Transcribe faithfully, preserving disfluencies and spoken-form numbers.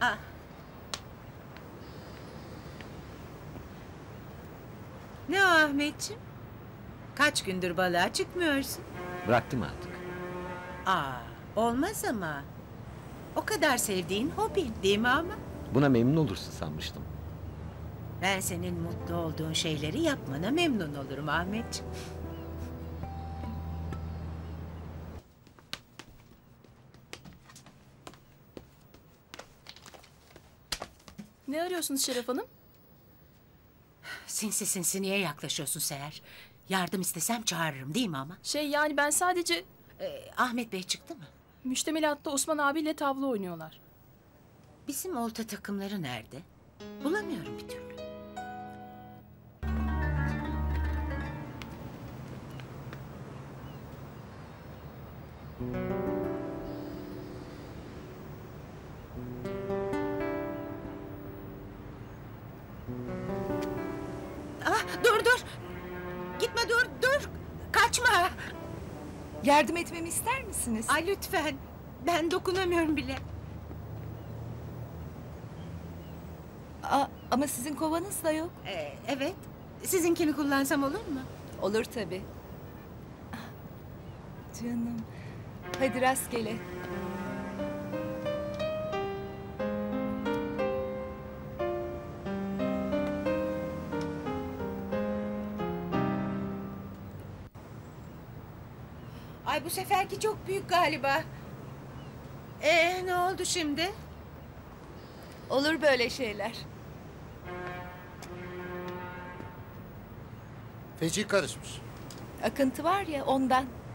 Aa. Ne o Ahmetciğim? Kaç gündür balığa çıkmıyorsun? Bıraktım artık. Aa, olmaz ama. O kadar sevdiğin hobi değil mi ama? Buna memnun olursun sanmıştım. Ben senin mutlu olduğun şeyleri yapmana memnun olurum Ahmetciğim. Ne arıyorsunuz Şeref Hanım? Sinsi sinsiniye yaklaşıyorsun Seher. Yardım istesem çağırırım değil mi ama? Şey yani ben sadece... Ee, Ahmet Bey çıktı mı? Müştemilatta Osman abiyle tavla oynuyorlar. Bizim olta takımları nerede? Bulamıyorum bir türlü. Ah, dur dur. Gitme dur dur. Kaçma. Yardım etmemi ister misiniz? Ay lütfen. Ben dokunamıyorum bile. Aa, ama sizin kovanız da yok. Ee, evet. Sizinkini kullansam olur mu? Olur tabii. Ah, canım. Hadi rastgele. Ay bu seferki çok büyük galiba. Ee, ne oldu şimdi? Olur böyle şeyler. Feci karışmış. Akıntı var ya ondan.